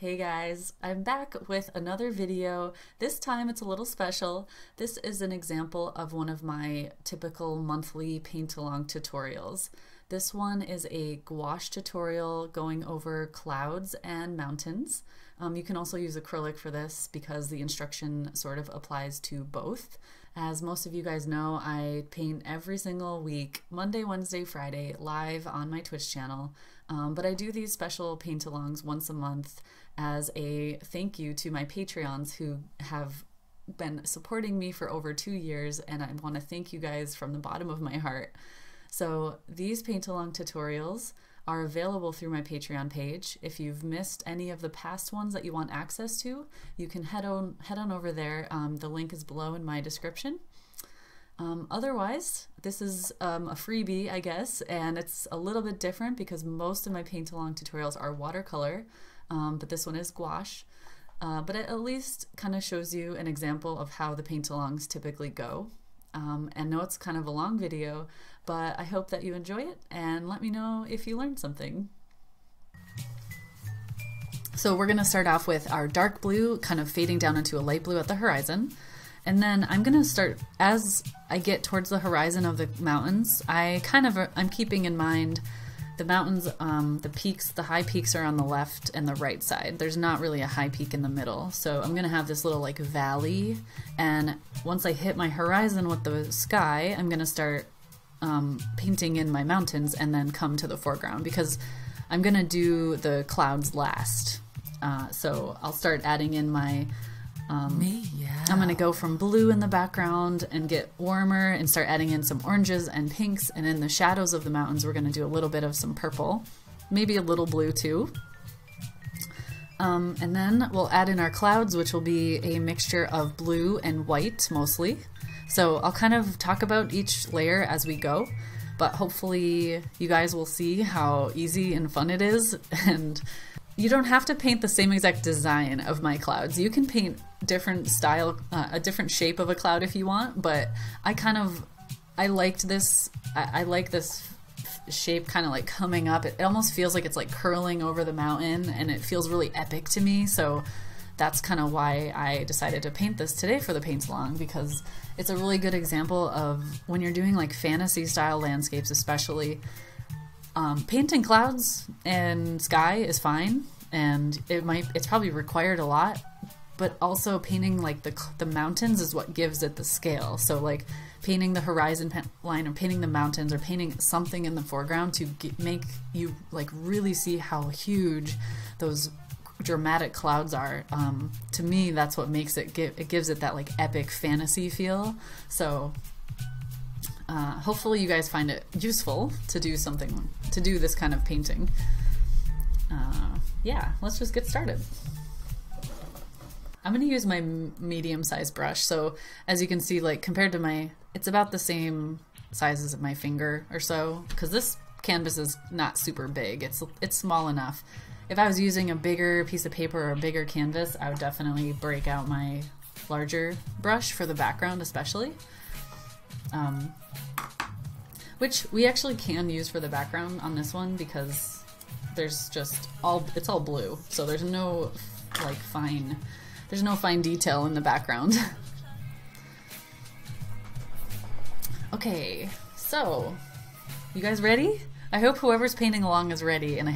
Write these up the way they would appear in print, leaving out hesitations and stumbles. Hey guys, I'm back with another video. This time it's a little special. This is an example of one of my typical monthly paint-along tutorials. This one is a gouache tutorial going over clouds and mountains. You can also use acrylic for this because the instruction sort of applies to both. As most of you guys know, I paint every single week, Monday, Wednesday, Friday, live on my Twitch channel. But I do these special paint-alongs once a month as a thank you to my Patreons who have been supporting me for over 2 years, and I want to thank you guys from the bottom of my heart. So these paint-along tutorials are available through my Patreon page. If you've missed any of the past ones that you want access to, you can head on over there. The link is below in my description. Otherwise, this is a freebie, I guess, and it's a little bit different because most of my paint-along tutorials are watercolor, but this one is gouache. But it at least kind of shows you an example of how the paint-alongs typically go. And know it's kind of a long video, but I hope that you enjoy it and let me know if you learned something. So we're going to start off with our dark blue kind of fading down into a light blue at the horizon. And then I'm going to start, as I get towards the horizon of the mountains, I'm keeping in mind the mountains, the peaks, the high peaks are on the left and the right side. There's not really a high peak in the middle. So I'm gonna have this little like valley. And once I hit my horizon with the sky, I'm gonna start painting in my mountains and then come to the foreground because I'm gonna do the clouds last. So I'll start adding in my, I'm gonna go from blue in the background and get warmer and start adding in some oranges and pinks, and in the shadows of the mountains we're gonna do a little bit of some purple, maybe a little blue too. And then we'll add in our clouds, which will be a mixture of blue and white mostly. So I'll kind of talk about each layer as we go, but hopefully you guys will see how easy and fun it is. And you don't have to paint the same exact design of my clouds. You can paint different style, a different shape of a cloud if you want, but I liked this, I like this shape kind of like coming up. It almost feels like it's like curling over the mountain and it feels really epic to me. So that's kind of why I decided to paint this today for the paint-along, because it's a really good example of when you're doing like fantasy style landscapes especially. Painting clouds and sky is fine, and it's probably required a lot, but also painting like the mountains is what gives it the scale. So like painting the horizon line or painting the mountains or painting something in the foreground to make you like really see how huge those dramatic clouds are. To me, that's what makes it, gives it that like epic fantasy feel. So hopefully you guys find it useful to do something, to do this kind of painting. Yeah, let's just get started. I'm going to use my medium-sized brush. So as you can see, like compared to my, it's about the same size as my finger or so, because this canvas is not super big. It's small enough. If I was using a bigger piece of paper or a bigger canvas, I would definitely break out my larger brush for the background especially. Which we actually can use for the background on this one because there's just it's all blue, so there's no like fine detail in the background. Okay, so you guys ready? I hope whoever's painting along is ready, and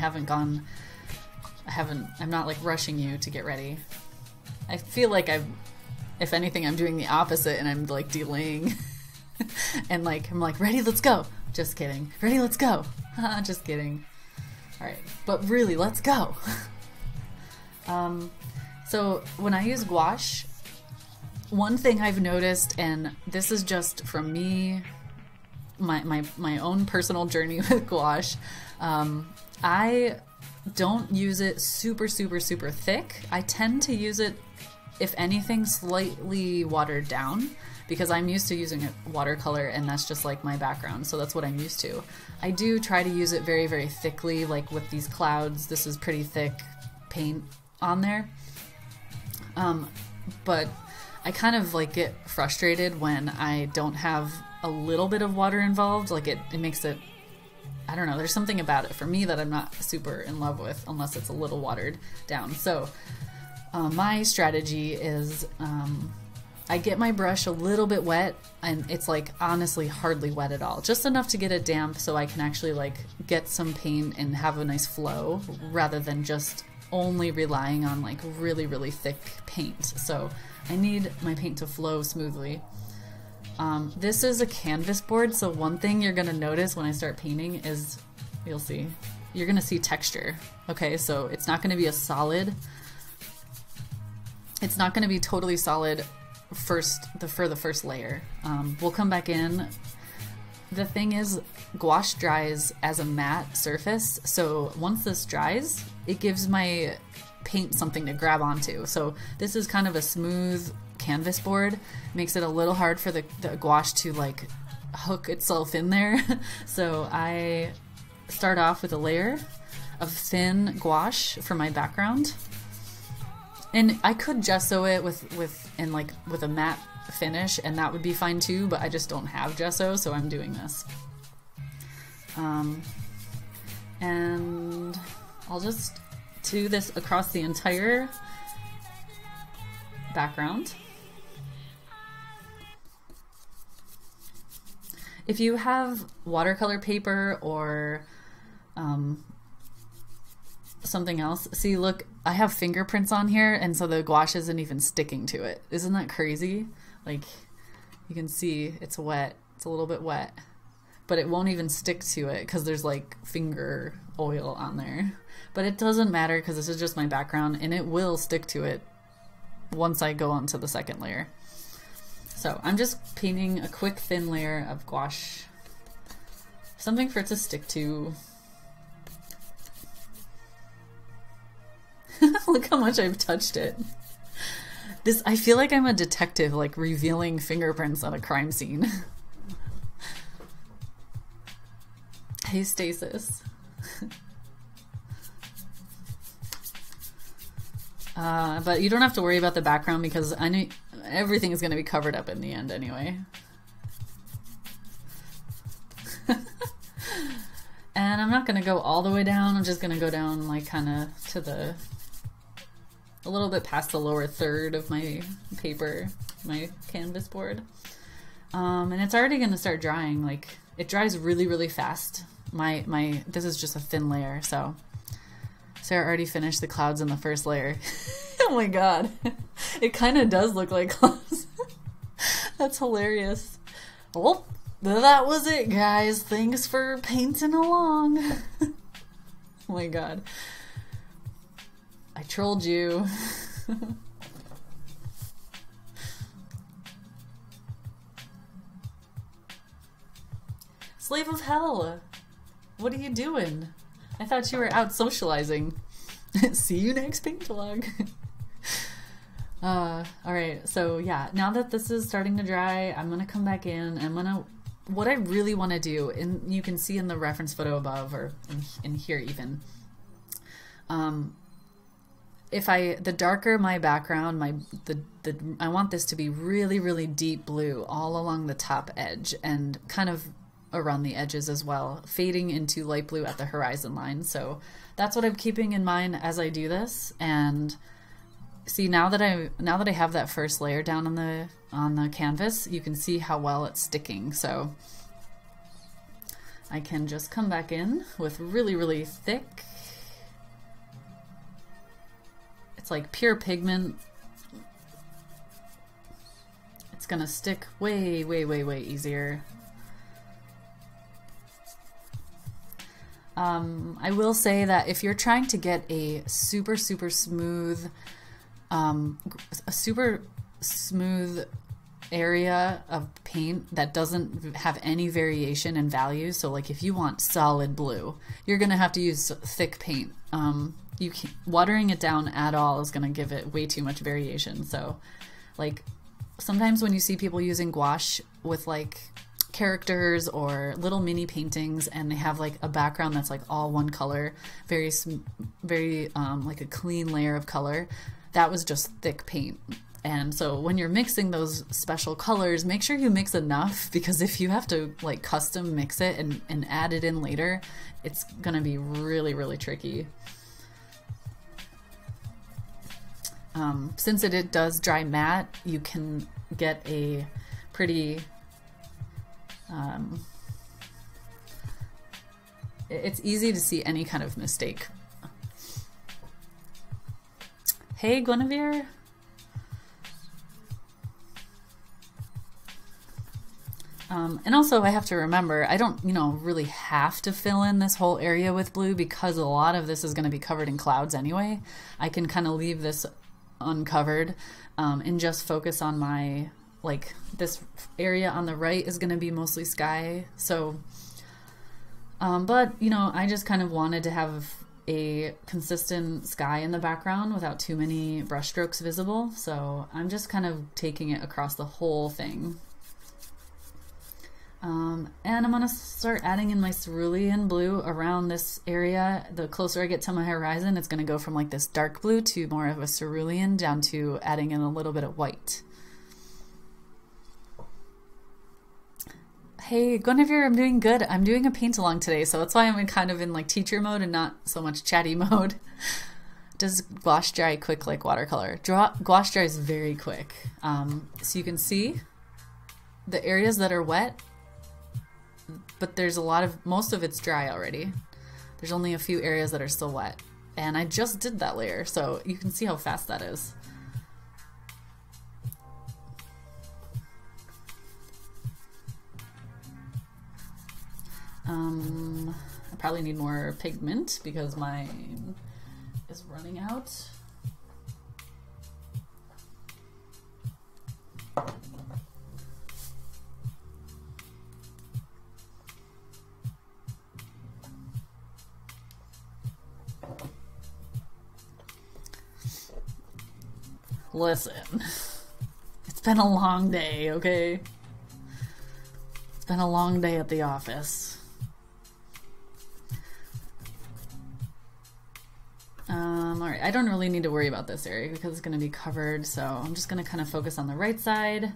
I'm not like rushing you to get ready. I feel like if anything, I'm doing the opposite and I'm like delaying. And like, I'm like, ready, let's go. Just kidding. Ready, let's go. Just kidding. All right, but really, let's go. So when I use gouache, one thing I've noticed, and this is just from me, my own personal journey with gouache, I don't use it super thick. I tend to use it, if anything, slightly watered down, because I'm used to using watercolor and that's just like my background, so that's what I'm used to. I do try to use it very thickly, like with these clouds, this is pretty thick paint on there. But I kind of like get frustrated when I don't have a little bit of water involved, like it makes it I don't know, there's something about it for me that I'm not super in love with unless it's a little watered down. So my strategy is I get my brush a little bit wet, and it's like honestly hardly wet at all, just enough to get it damp so I can actually like get some paint and have a nice flow rather than just only relying on like really thick paint. So I need my paint to flow smoothly. This is a canvas board, so one thing you're gonna notice when I start painting is, you'll see, you're gonna see texture. Okay, so it's not gonna be a solid, it's not gonna be totally solid for the first layer. We'll come back in. The thing is, gouache dries as a matte surface, so once this dries, it gives my paint something to grab onto. So this is kind of a smooth canvas board, makes it a little hard for the gouache to like hook itself in there. So I start off with a layer of thin gouache for my background, and I could gesso it with a matte finish, and that would be fine too, but I just don't have gesso, so I'm doing this. And I'll just do this across the entire background. If you have watercolor paper or something else, see, look, I have fingerprints on here, and so the gouache isn't even sticking to it. Isn't that crazy? Like, you can see it's wet, it's a little bit wet, but it won't even stick to it because there's like finger oil on there. But it doesn't matter because this is just my background, and it will stick to it once I go on to the second layer. So I'm just painting a quick thin layer of gouache, something for it to stick to. Look how much I've touched it. This, I feel like I'm a detective, like revealing fingerprints on a crime scene. Hey, Stasis. But you don't have to worry about the background because I know everything is going to be covered up in the end anyway. And I'm not going to go all the way down. I'm just going to go down like kind of to the, a little bit past the lower third of my paper, my canvas board. And it's already going to start drying. Like, it dries really fast. This is just a thin layer, so. Sarah already finished the clouds in the first layer. Oh my god. It kind of does look like clouds. That's hilarious. Well, that was it, guys. Thanks for painting along. Oh my god. I trolled you. Slave of hell. What are you doing? I thought you were out socializing. See you next paint vlog. Alright, so yeah, now that this is starting to dry, I'm gonna come back in. What I really want to do, and you can see in the reference photo above, or in here even, the darker my background, I want this to be really deep blue all along the top edge, and kind of around the edges as well, fading into light blue at the horizon line. So that's what I'm keeping in mind as I do this. And see, now that I have that first layer down on the canvas, you can see how well it's sticking. So I can just come back in with really thick, it's like pure pigment. It's gonna stick way easier. I will say that if you're trying to get a super smooth, area of paint that doesn't have any variation in value, so like if you want solid blue, you're gonna have to use thick paint. Watering it down at all is gonna give it way too much variation. So like sometimes when you see people using gouache with like characters or little mini paintings, and they have like a background that's like all one color, very like a clean layer of color, that was just thick paint. And so when you're mixing those special colors, make sure you mix enough, because if you have to like custom mix it and add it in later, it's gonna be really, really tricky. Since it does dry matte, you can get a pretty, it's easy to see any kind of mistake. Hey, Guinevere. And also I have to remember, I don't, you know, really have to fill in this whole area with blue because a lot of this is going to be covered in clouds anyway. I can kind of leave this uncovered and just focus on my, like, this area on the right is going to be mostly sky. So, but, you know, I just kind of wanted to have a consistent sky in the background without too many brushstrokes visible. So I'm just kind of taking it across the whole thing. And I'm going to start adding in my cerulean blue around this area. The closer I get to my horizon, it's going to go from like this dark blue to more of a cerulean, down to adding in a little bit of white. Hey, Guinevere, I'm doing good. I'm doing a paint along today, so that's why I'm kind of in like teacher mode and not so much chatty mode. Does gouache dry quick like watercolor? Gouache dries very quick. So you can see the areas that are wet, but there's a lot of, most of it's dry already. There's only a few areas that are still wet. And I just did that layer, so you can see how fast that is. I probably need more pigment because mine is running out. Listen, it's been a long day, okay? It's been a long day at the office. Alright, I don't really need to worry about this area because it's going to be covered, so I'm just going to kind of focus on the right side.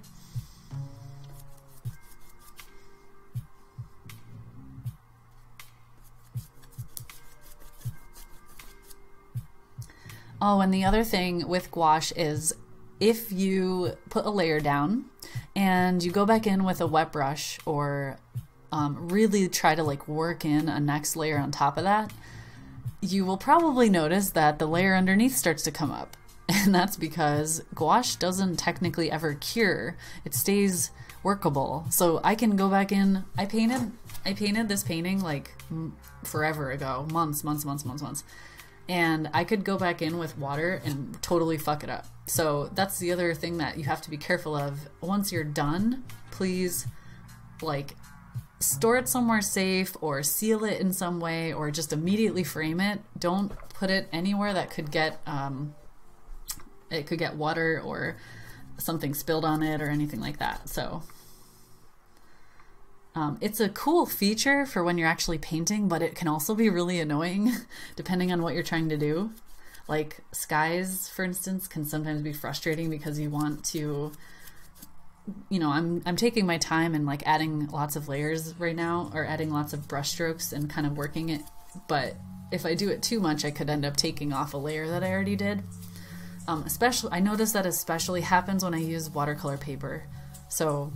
Oh, and the other thing with gouache is if you put a layer down and you go back in with a wet brush or really try to like work in a next layer on top of that, you will probably notice that the layer underneath starts to come up. And that's because gouache doesn't technically ever cure. It stays workable. So I can go back in. I painted this painting like forever ago, months. And I could go back in with water and totally fuck it up. So that's the other thing that you have to be careful of. Once you're done, please like store it somewhere safe or seal it in some way or just immediately frame it. Don't put it anywhere that could get, it could get water or something spilled on it or anything like that. So it's a cool feature for when you're actually painting, but it can also be really annoying depending on what you're trying to do. Like skies, for instance, can sometimes be frustrating because you want to, you know, I'm taking my time and like adding lots of layers right now, or adding lots of brush strokes and kind of working it. But if I do it too much, I could end up taking off a layer that I already did. Especially, I notice that especially happens when I use watercolor paper. So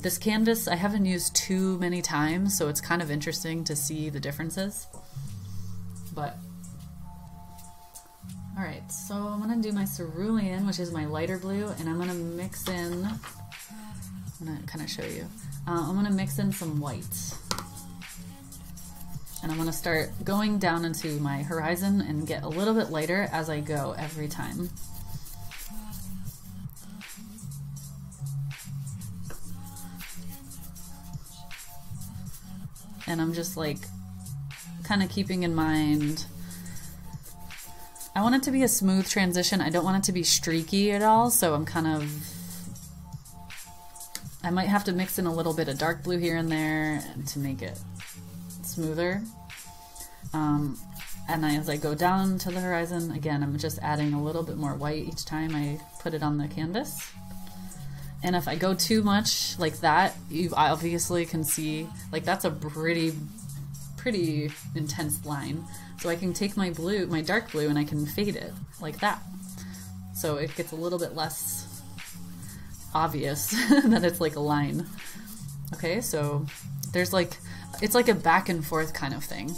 this canvas I haven't used too many times, so it's kind of interesting to see the differences. But all right, so I'm gonna do my cerulean, which is my lighter blue, and I'm gonna mix in, I'm gonna kind of show you, I'm gonna mix in some white, and I'm gonna start going down into my horizon and get a little bit lighter as I go every time. And I'm just like kind of keeping in mind, I want it to be a smooth transition. I don't want it to be streaky at all. So I'm kind of, I might have to mix in a little bit of dark blue here and there to make it smoother. And as I go down to the horizon, again, I'm just adding a little bit more white each time I put it on the canvas. And if I go too much like that, you obviously can see, like, that's a pretty intense line. So I can take my blue, my dark blue, and I can fade it like that. So it gets a little bit less obvious that it's like a line. Okay, so there's like, it's like a back and forth kind of thing.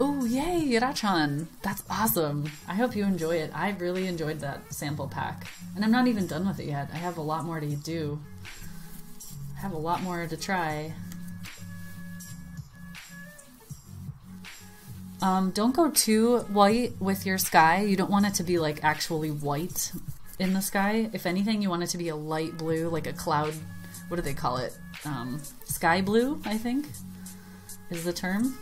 Oh, yay, Yura-chan! That's awesome! I hope you enjoy it. I really enjoyed that sample pack. And I'm not even done with it yet. I have a lot more to do. I have a lot more to try. Don't go too white with your sky. You don't want it to be like actually white in the sky. If anything, you want it to be a light blue, like a cloud, what do they call it? Sky blue, I think, is the term.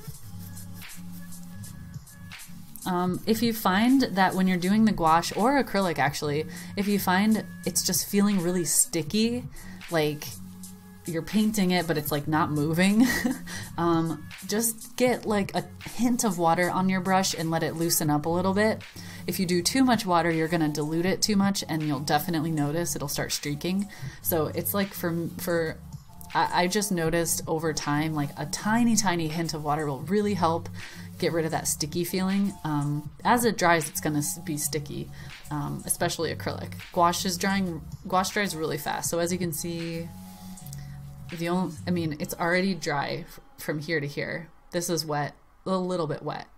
If you find that when you're doing the gouache, or acrylic actually, if you find it's just feeling really sticky, like you're painting it but it's like not moving, just get like a hint of water on your brush and let it loosen up a little bit. If you do too much water, you're going to dilute it too much and you'll definitely notice it'll start streaking. So it's like for I just noticed over time, like a tiny hint of water will really help get rid of that sticky feeling. As it dries, it's going to be sticky, especially acrylic. Gouache dries really fast. So as you can see, I mean, it's already dry from here to here. This is wet, a little bit wet.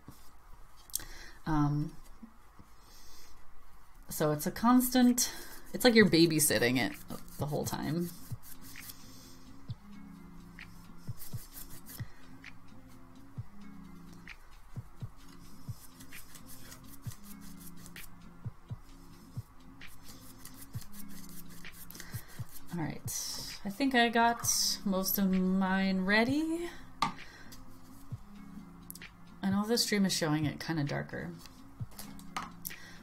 So it's a constant, it's like you're babysitting it the whole time. All right, I think I got most of mine ready. I know the stream is showing it kind of darker,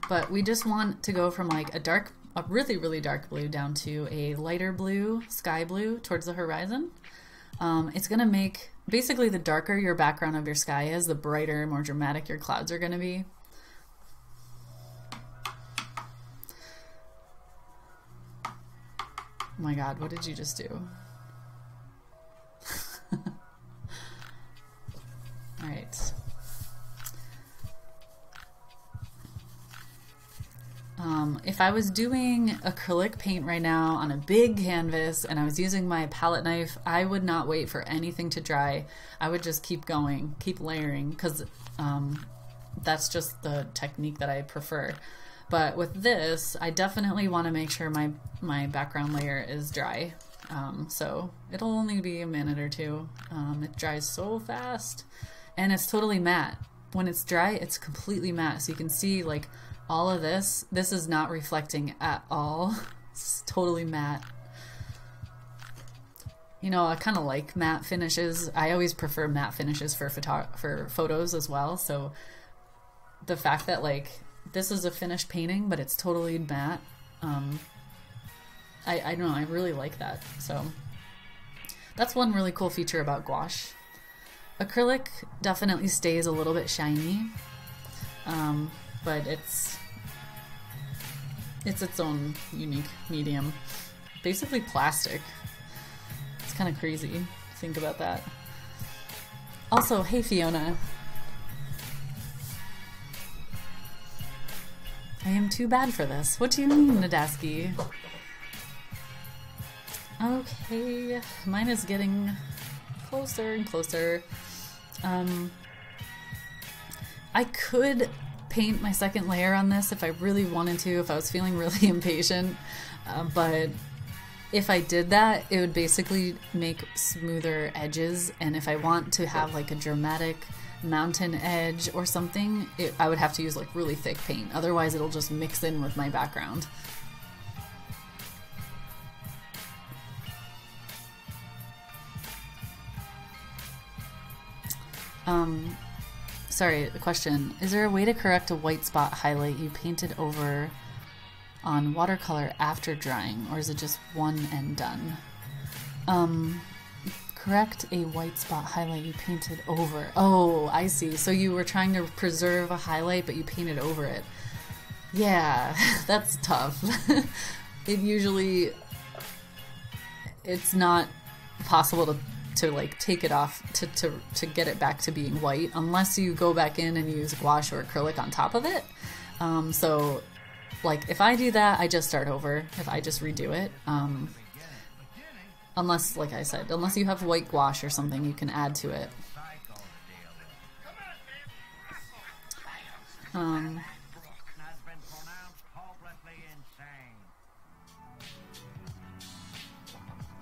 but we just want to go from like a really dark blue down to a lighter blue, sky blue towards the horizon. It's gonna make, basically the darker your background of your sky is, the brighter, more dramatic your clouds are gonna be. Oh my god, what did you just do? Alright. If I was doing acrylic paint right now on a big canvas and I was using my palette knife, I would not wait for anything to dry. I would just keep going, keep layering, because that's just the technique that I prefer. But with this, I definitely want to make sure my background layer is dry. So it'll only be a minute or two. It dries so fast and it's totally matte. When it's dry, it's completely matte. So you can see like all of this, this is not reflecting at all. It's totally matte. You know, I kind of like matte finishes. I always prefer matte finishes for photos as well. So the fact that like, this is a finished painting, but it's totally matte. I don't know, I really like that. So that's one really cool feature about gouache. Acrylic definitely stays a little bit shiny, but it's its own unique medium. Basically plastic. It's kind of crazy. Think about that. Also, hey Fiona. I am too bad for this. What do you mean, Nadaski? Okay, mine is getting closer and closer. I could paint my second layer on this if I really wanted to, if I was feeling really impatient, but if I did that, it would basically make smoother edges, and if I want to have like a dramatic mountain edge or something, I would have to use like really thick paint, otherwise it'll just mix in with my background. Sorry, the question, is there a way to correct a white spot highlight you painted over on watercolor after drying, or is it just one and done? Correct a white spot highlight you painted over. Oh, I see. So you were trying to preserve a highlight, but you painted over it. Yeah, that's tough. It usually... it's not possible to like take it off to get it back to being white unless you go back in and use gouache or acrylic on top of it. So like if I do that, I just start over. If I just redo it, unless, like I said, unless you have white gouache or something you can add to it.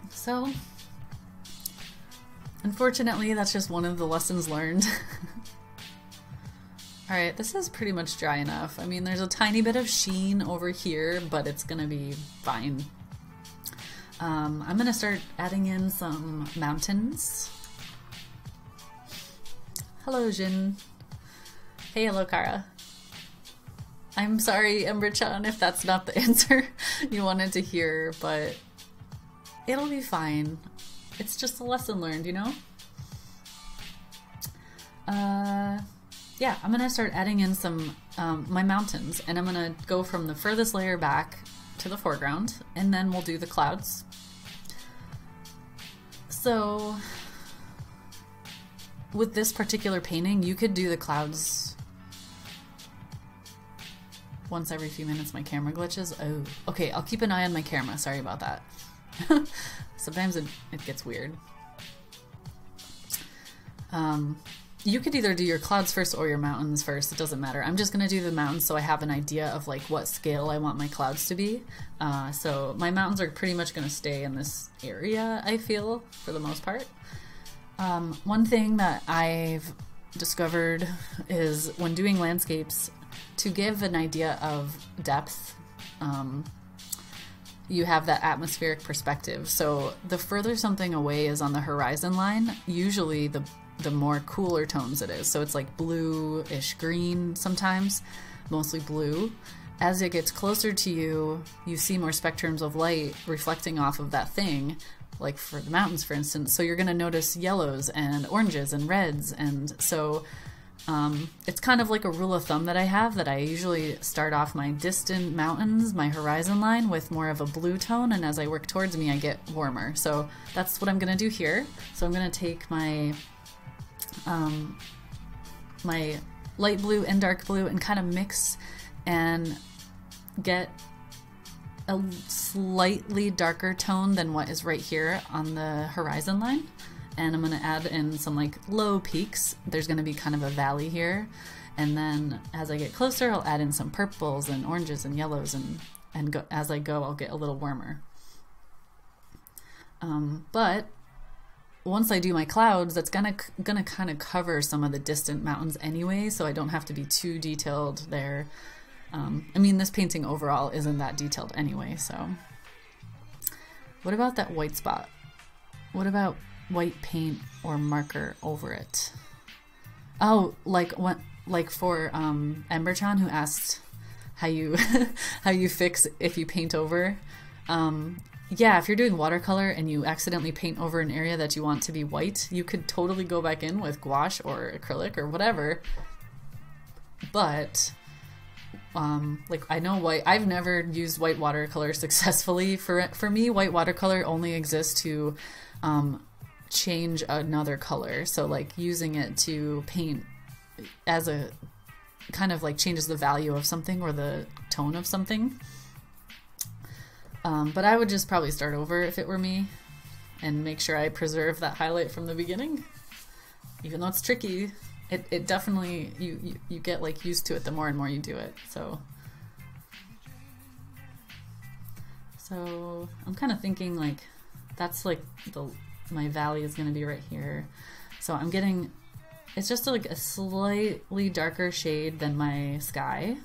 So, unfortunately, that's just one of the lessons learned. Alright, this is pretty much dry enough. I mean, there's a tiny bit of sheen over here, but it's gonna be fine. I'm gonna start adding in some mountains. Hello, Jin. Hey, hello, Kara. I'm sorry, Ember-chan, if that's not the answer you wanted to hear, but... it'll be fine. It's just a lesson learned, you know? Yeah, I'm gonna start adding in some, my mountains, and I'm gonna go from the furthest layer back to the foreground, and then we'll do the clouds. So, with this particular painting, you could do the clouds once every few minutes. My camera glitches. Oh, okay, I'll keep an eye on my camera. Sorry about that. Sometimes it gets weird. You could either do your clouds first or your mountains first, it doesn't matter. I'm just gonna do the mountains so I have an idea of like what scale I want my clouds to be. So my mountains are pretty much gonna stay in this area, I feel, for the most part. One thing that I've discovered is when doing landscapes, to give an idea of depth, you have that atmospheric perspective. So the further something away is on the horizon line, usually the more cooler tones it is. So it's like blue-ish green sometimes, mostly blue. As it gets closer to you, you see more spectrums of light reflecting off of that thing, like for the mountains, for instance. So you're gonna notice yellows and oranges and reds, and so it's kind of like a rule of thumb that I have, that I usually start off my distant mountains, my horizon line, with more of a blue tone, and as I work towards me I get warmer. So that's what I'm gonna do here. So I'm gonna take my my light blue and dark blue and kind of mix and get a slightly darker tone than what is right here on the horizon line. And I'm gonna add in some like low peaks. There's gonna be kind of a valley here. And then as I get closer, I'll add in some purples and oranges and yellows, and go, as I go, I'll get a little warmer. But once I do my clouds, that's gonna kind of cover some of the distant mountains anyway, so I don't have to be too detailed there. I mean, this painting overall isn't that detailed anyway, so. What about that white spot? What about white paint or marker over it? Oh, like what? Like for Ember-chan, who asked how you how you fix if you paint over. Yeah, if you're doing watercolor and you accidentally paint over an area that you want to be white, you could totally go back in with gouache or acrylic or whatever. But like I know I've never used white watercolor successfully. For me, white watercolor only exists to change another color, so like using it to paint as a kind of like changes the value of something or the tone of something. But I would just probably start over if it were me and make sure I preserve that highlight from the beginning, even though it's tricky. It definitely, you get like used to it the more and more you do it. So I'm kind of thinking like that's like my valley is going to be right here, so I'm getting, it's just like a slightly darker shade than my sky.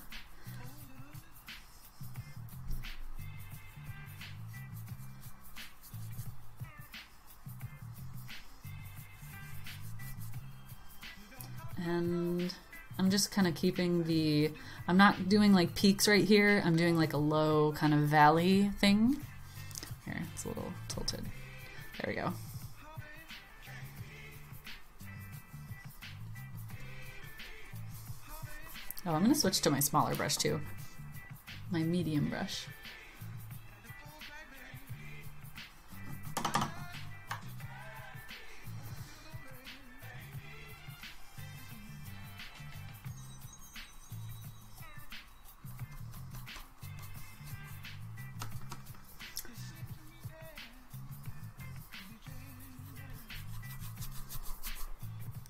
And I'm just kind of keeping the, I'm not doing like peaks right here, I'm doing like a low kind of valley thing. Here, it's a little tilted. There we go. Oh, I'm gonna switch to my smaller brush too. My medium brush.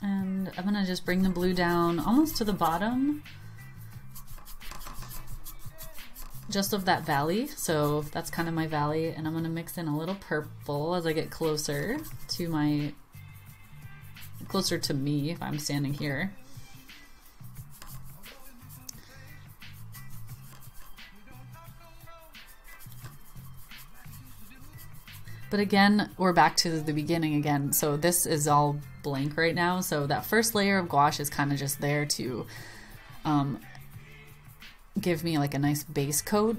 And I'm gonna just bring the blue down almost to the bottom just of that valley. So that's kind of my valley, and I'm gonna mix in a little purple as I get closer to my, closer to me if I'm standing here. But again, we're back to the beginning again. So this is all blank right now. So that first layer of gouache is kind of just there to give me like a nice base coat.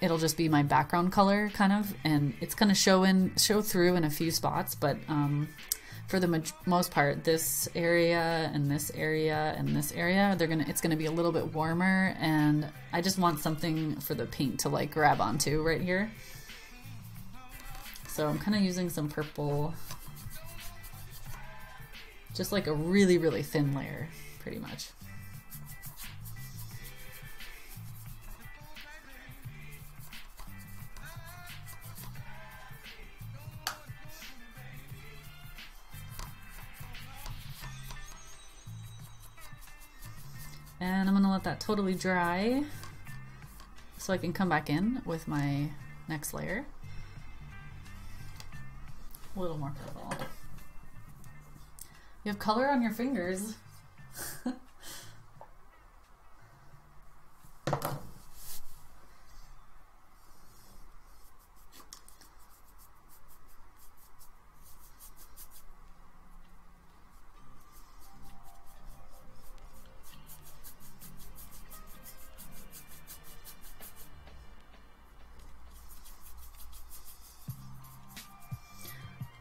It'll just be my background color kind of, and it's going to show through in a few spots. But for the most part, this area and this area and this area, it's going to be a little bit warmer, and I just want something for the paint to like grab onto right here. So I'm kind of using some purple, just like a really, really thin layer, pretty much. And I'm gonna let that totally dry so I can come back in with my next layer. A little more purple. You have color on your fingers.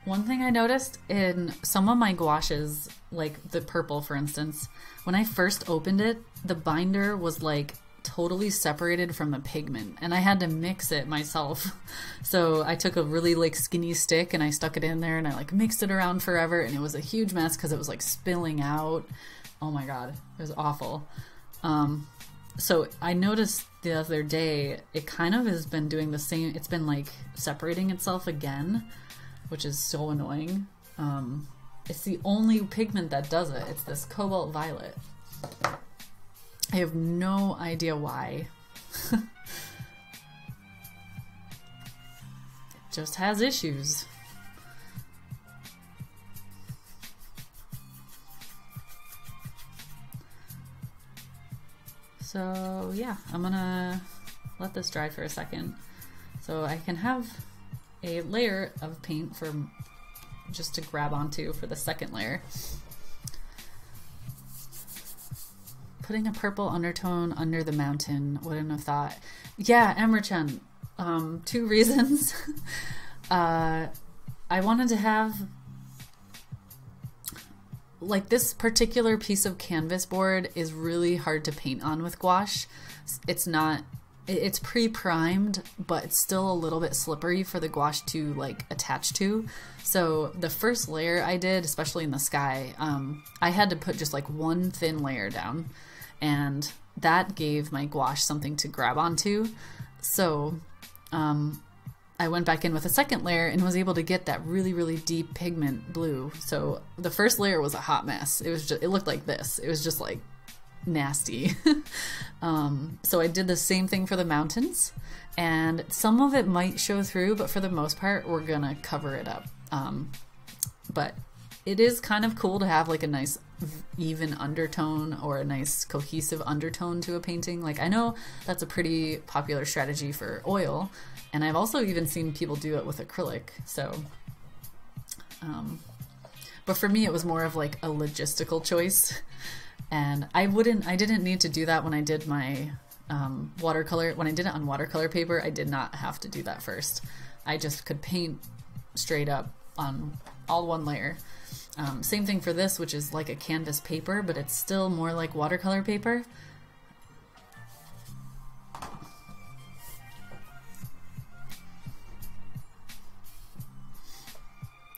One thing I noticed in some of my gouaches, like the purple for instance, when I first opened it, the binder was like totally separated from the pigment, and I had to mix it myself. So I took a really like skinny stick and I stuck it in there, and I like mixed it around forever, and it was a huge mess because it was like spilling out. Oh my god, it was awful. So I noticed the other day it kind of has been doing the same, it's been like separating itself again, which is so annoying. It's the only pigment that does it. It's this cobalt violet. I have no idea why. It just has issues. So yeah, I'm gonna let this dry for a second so I can have a layer of paint for just to grab onto for the second layer. Putting a purple undertone under the mountain, wouldn't have thought. Yeah, Emmerchen, 2 reasons. I wanted to have like this particular piece of canvas board is really hard to paint on with gouache. It's pre-primed, but it's still a little bit slippery for the gouache to like attach to. So the first layer I did, especially in the sky, I had to put just like 1 thin layer down, and that gave my gouache something to grab onto. So I went back in with a second layer and was able to get that really, really deep pigment blue. So the first layer was a hot mess. It was just, it looked like this. It was just like nasty. So I did the same thing for the mountains, and some of it might show through, but for the most part we're gonna cover it up. But it is kind of cool to have like a nice even undertone or a nice cohesive undertone to a painting. Like I know that's a pretty popular strategy for oil, and I've also even seen people do it with acrylic. So but for me it was more of like a logistical choice. And I didn't need to do that when I did my watercolor. When I did it on watercolor paper, I did not have to do that first. I just could paint straight up on all 1 layer. Same thing for this, which is like a canvas paper, but it's still more like watercolor paper.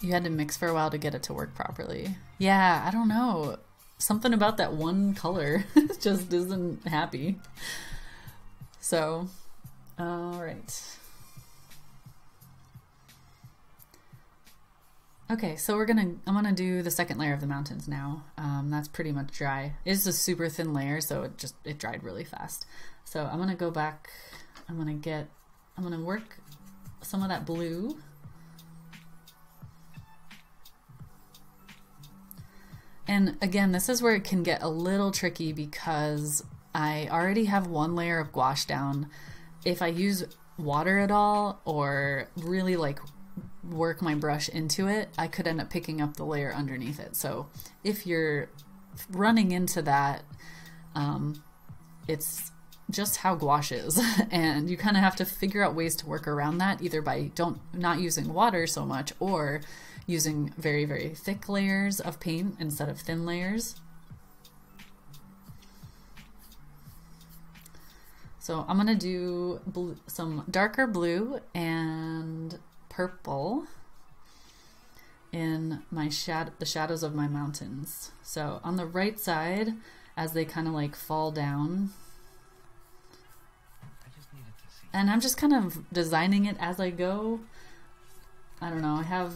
You had to mix for a while to get it to work properly. Yeah, I don't know. Something about that one color just isn't happy. So, all right. Okay, so I'm gonna do the second layer of the mountains now. That's pretty much dry. It's a super thin layer, so it dried really fast. So I'm gonna go back. I'm gonna work some of that blue. And again, this is where it can get a little tricky because I already have one layer of gouache down. If I use water at all or really like work my brush into it, I could end up picking up the layer underneath it. So if you're running into that, it's just how gouache is, and you kind of have to figure out ways to work around that, either by not using water so much or using very, very thick layers of paint instead of thin layers. So I'm gonna do blue, some darker blue and purple in my the shadows of my mountains. So on the right side, as they kind of like fall down, and I'm just kind of designing it as I go. I don't know, I have,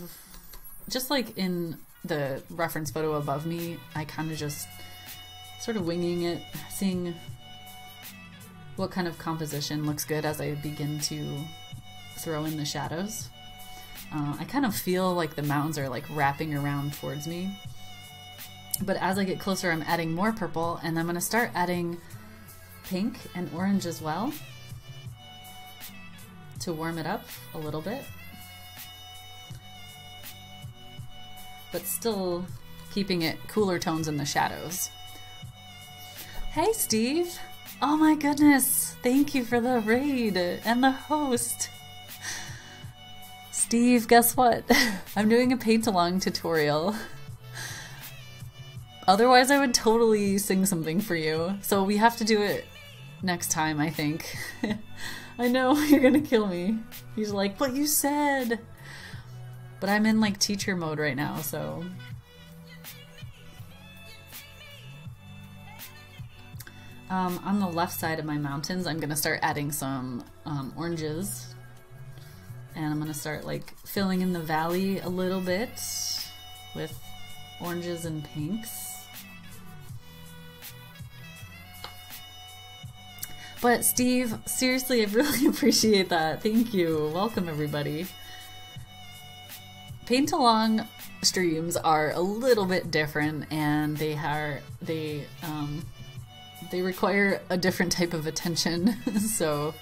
just like in the reference photo above me, I kind of just sort of winging it, seeing what kind of composition looks good as I begin to throw in the shadows. I kind of feel like the mountains are like wrapping around towards me. But as I get closer, I'm adding more purple, and I'm gonna start adding pink and orange as well to warm it up a little bit, but still keeping it cooler tones in the shadows. Hey, Steve. Oh my goodness. Thank you for the raid and the host. Steve, guess what? I'm doing a paint-along tutorial. Otherwise, I would totally sing something for you. So we have to do it next time, I think. I know, you're gonna kill me. He's like, "What you said." But I'm in like teacher mode right now, so. On the left side of my mountains, I'm gonna start adding some oranges. And I'm gonna start like filling in the valley a little bit with oranges and pinks. But Steve, seriously, I really appreciate that. Thank you. Welcome, everybody. Paint along streams are a little bit different, and they require a different type of attention. So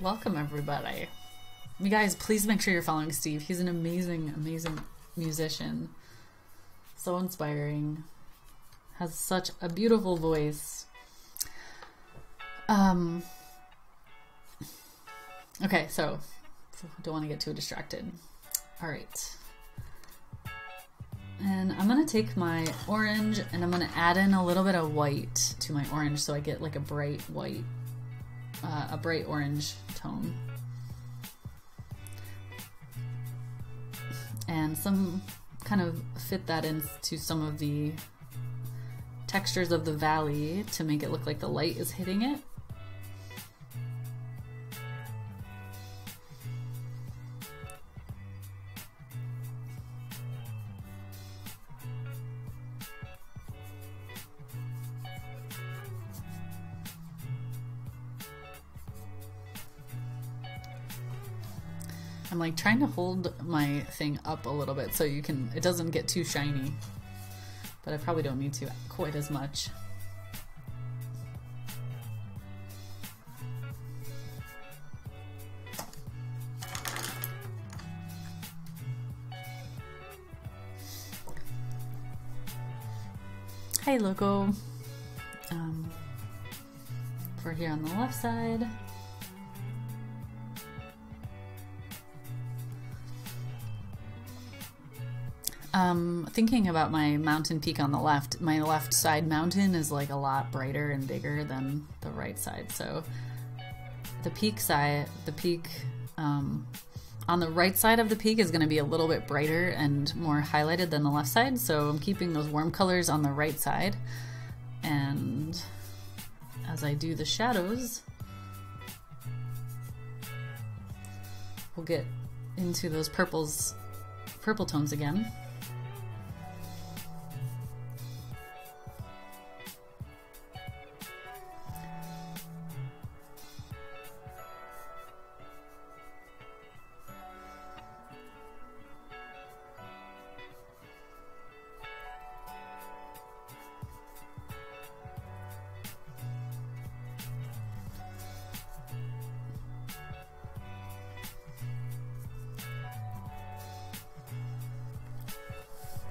welcome, everybody. You guys, please make sure you're following Steve. He's an amazing, amazing musician. So inspiring. Has such a beautiful voice. Okay, so don't want to get too distracted. All right. And I'm gonna take my orange and I'm gonna add in a little bit of white to my orange so I get like a bright white, a bright orange tone. And some kind of fit that into some of the textures of the valley to make it look like the light is hitting it. I'm like trying to hold my thing up a little bit so you can, it doesn't get too shiny. But I probably don't need to quite as much. Hey, Loco. For here on the left side. Thinking about my mountain peak on the left, my left side mountain is like a lot brighter and bigger than the right side, so the peak side, the peak on the right side of the peak is going to be a little bit brighter and more highlighted than the left side, so I'm keeping those warm colors on the right side, and as I do the shadows, we'll get into those purple tones again.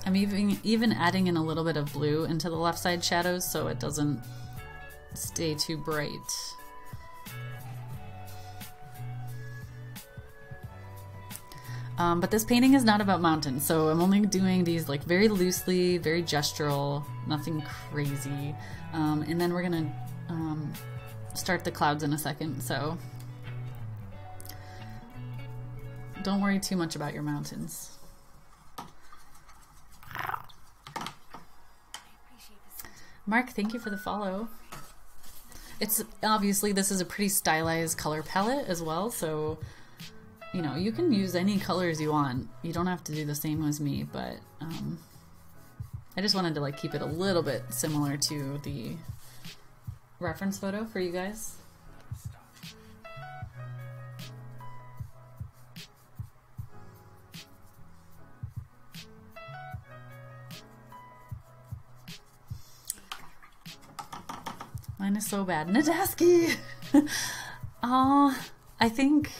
I'm even adding in a little bit of blue into the left side shadows so it doesn't stay too bright. But this painting is not about mountains, so I'm only doing these like very loosely, very gestural, nothing crazy. And then we're gonna start the clouds in a second, so don't worry too much about your mountains. Mark, thank you for the follow. It's obviously, this is a pretty stylized color palette as well, so you know, you can use any colors you want. You don't have to do the same as me, but I just wanted to like keep it a little bit similar to the reference photo for you guys. Mine is so bad. Nadaski! Aw, I think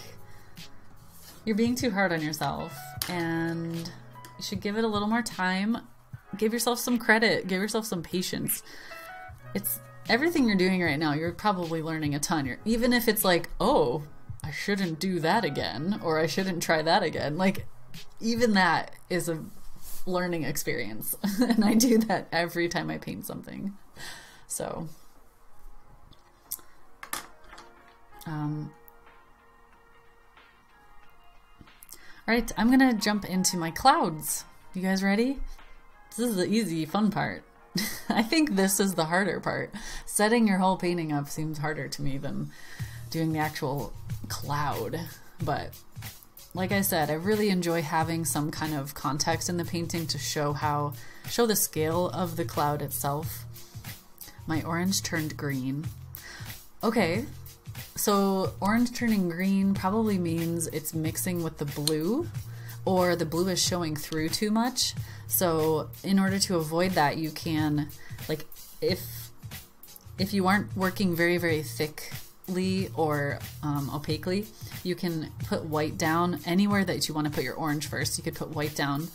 you're being too hard on yourself and you should give it a little more time. Give yourself some credit. Give yourself some patience. It's everything you're doing right now, you're probably learning a ton. Even if it's like, oh, I shouldn't do that again or I shouldn't try that again. Like, even that is a learning experience. And I do that every time I paint something. So... all right, I'm gonna jump into my clouds. You guys ready? This is the easy, fun part. I think this is the harder part. Setting your whole painting up seems harder to me than doing the actual cloud. But like I said, I really enjoy having some kind of context in the painting to show the scale of the cloud itself. My orange turned green. Okay. So orange turning green probably means it's mixing with the blue, or the blue is showing through too much. So in order to avoid that, you can, like, if you aren't working very, very thickly or opaquely, you can put white down anywhere that you want to put your orange first. You could put white down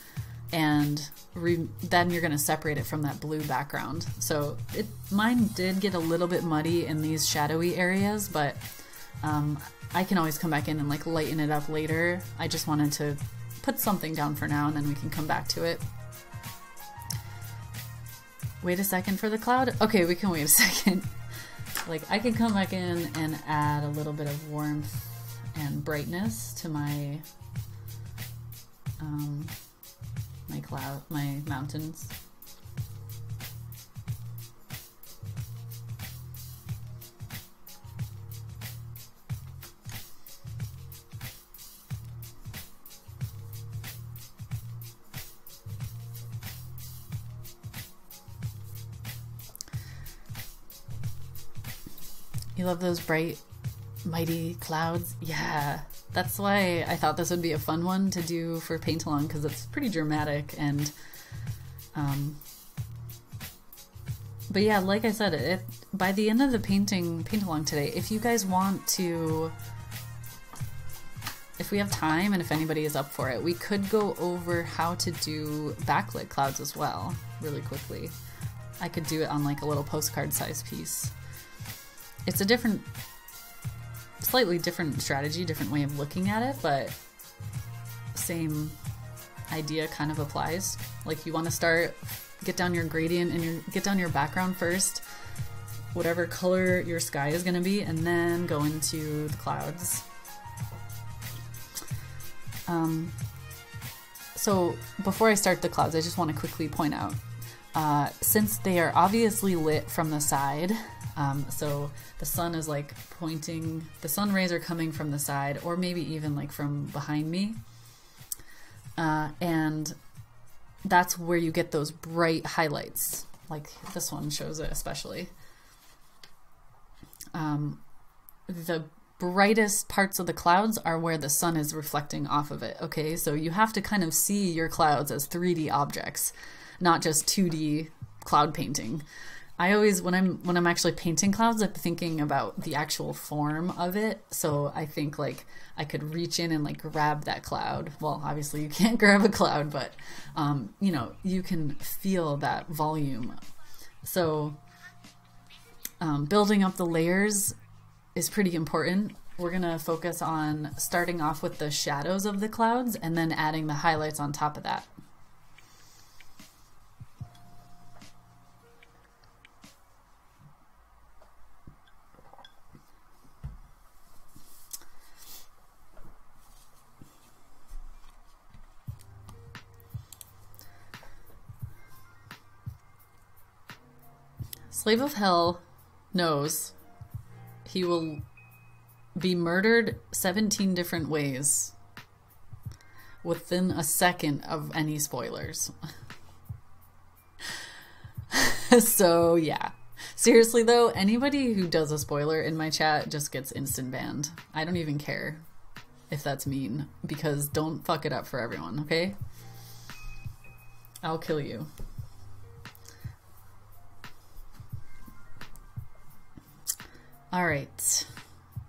and then you're going to separate it from that blue background. So mine did get a little bit muddy in these shadowy areas, but I can always come back in and like lighten it up later. I just wanted to put something down for now and then we can come back to it. Wait a second for the cloud? Okay, we can wait a second. Like, I can come back in and add a little bit of warmth and brightness to my... my mountains. You love those bright, mighty clouds? Yeah. That's why I thought this would be a fun one to do for paint along, because it's pretty dramatic and, but yeah, like I said, by the end of the paint along today, if you guys want to, if we have time and if anybody is up for it, we could go over how to do backlit clouds as well, really quickly. I could do it on like a little postcard size piece. It's a different... slightly different strategy, different way of looking at it, but same idea kind of applies. Like you want to start, get down your gradient and your, get down your background first, whatever color your sky is going to be, and then go into the clouds. So before I start the clouds, I just want to quickly point out, since they are obviously lit from the side, so the sun is like pointing, the sun rays are coming from the side, or maybe even like from behind me. And that's where you get those bright highlights. Like this one shows it especially. The brightest parts of the clouds are where the sun is reflecting off of it. Okay, so you have to kind of see your clouds as 3D objects, not just 2D cloud painting. I always, when I'm actually painting clouds, I'm thinking about the actual form of it. So I think like I could reach in and like grab that cloud. Well, obviously you can't grab a cloud, but you know, you can feel that volume. So building up the layers is pretty important. We're gonna focus on starting off with the shadows of the clouds and then adding the highlights on top of that. Slave of Hell knows he will be murdered 17 different ways within a second of any spoilers. So yeah, seriously though, anybody who does a spoiler in my chat just gets instant banned. I don't even care if that's mean, because don't fuck it up for everyone, okay? I'll kill you. All right,